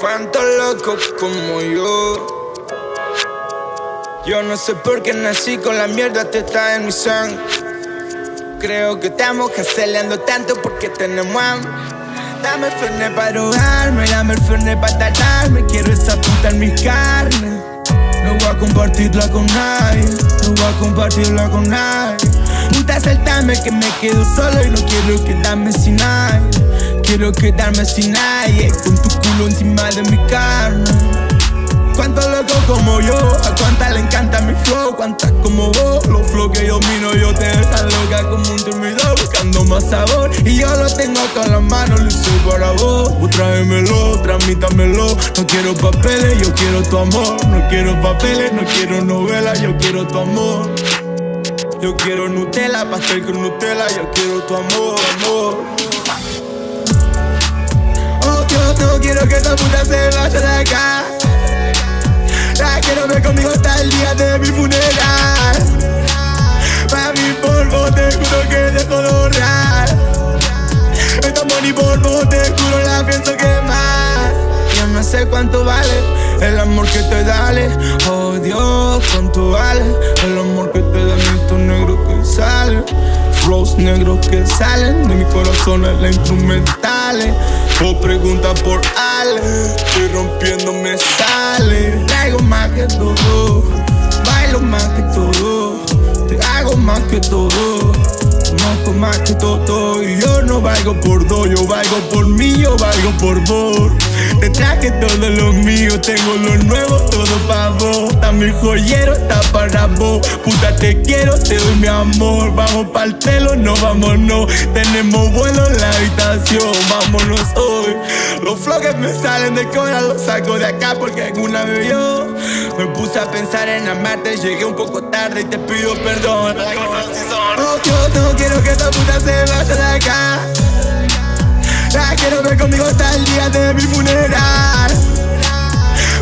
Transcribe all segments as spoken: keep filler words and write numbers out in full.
Cuántos locos como yo. Yo no sé por qué nací con la mierda, te está en mi sangre. Creo que estamos canceleando tanto porque tenemos hambre. Dame el Fernet para drogarme, dame el Fernet para tratarme. Quiero esa puta en mis carnes. No voy a compartirla con nadie, no voy a compartirla con nadie. Puta, saltame que me quedo solo y no quiero quedarme sin nadie. Quiero quedarme sin nadie, con tu culo encima de mi carne. Cuántos locos como yo, a cuántas le encanta mi flow, cuántas como vos. Los flows que yo miro, yo te dejan loca como un dormidor, buscando más sabor. Y yo lo tengo con las manos, lo hice para vos. Vos tráemelo, tramítamelo. No quiero papeles, yo quiero tu amor. No quiero papeles, no quiero novelas, yo quiero tu amor. Yo quiero Nutella, pastel con Nutella, yo quiero tu amor, amor. No quiero que esta puta se vaya de acá. La quiero ver conmigo hasta el día de mi funeral. Pa' mi polvo te juro que dejo de ahorrar. Esta money polvo te juro la pienso quemar. Yo no sé cuánto vale el amor que te dale. Oh Dios, cuánto vale el amor que te dan estos negros que salen. Flows negros que salen de mi corazón en la instrumentales. Vos preguntas por Ale, estoy rompiendo, me sale. Traigo más que todo, bailo más que todo, te hago más que todo, conozco más que todo. Y yo no valgo por dos, yo valgo por mí, yo valgo por vos. Te traje todo lo mío, tengo lo nuevo, todo pa' vos. También joyero está para vos. Puta, te quiero, te doy mi amor. Vamos pa'l telo, no vamos, no. Tenemos vuelo en la habitación, vámonos hoy. Los flows que me salen de cora los saco de acá porque alguna me vio. Me puse a pensar en amarte, llegué un poco tarde y te pido perdón. Oh, yo no quiero que esta puta se vaya de acá. La quiero ver conmigo hasta el día de mi funeral.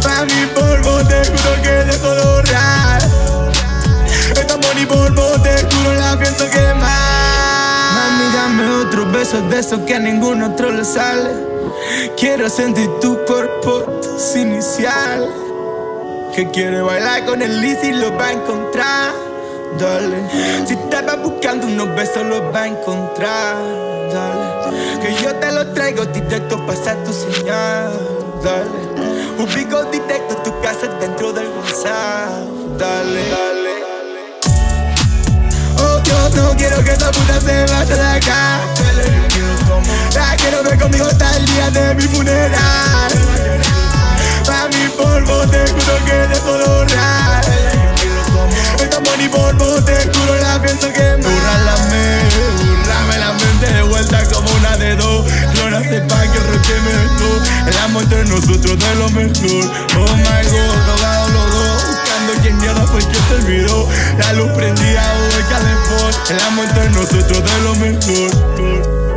Pa' mi polvo te juro que dejo de ahorrar. Esta money polvo te juro la pienso quemar. Mami, dame otros besos de esos que a ningún otro le sale. Quiero sentir tu cuerpo, tus iniciales. Que quiere bailar con el Liz y lo va a encontrar, dale. Si estabas buscando unos besos los va a encontrar, dale. Que yo te los traigo directo, pasa tu señal, dale. Ubico directo tu casa dentro del WhatsApp, dale, dale. Oh, yo no quiero que esta puta se vaya de acá. La quiero ver conmigo hasta el día de mi funeral. Pa' mi polvo te juro que dejo de ahorrar. Esta money polvo te juro la pienso quemar. Burrálame, burrame la mente de vuelta como una de dos. No la sepa que roqueme tú. El amor entre nosotros de lo mejor. Oh my God, drogado los dos, buscando quién mierda fue quien se olvidó. La luz prendida o el calefón. El amor entre nosotros de lo mejor.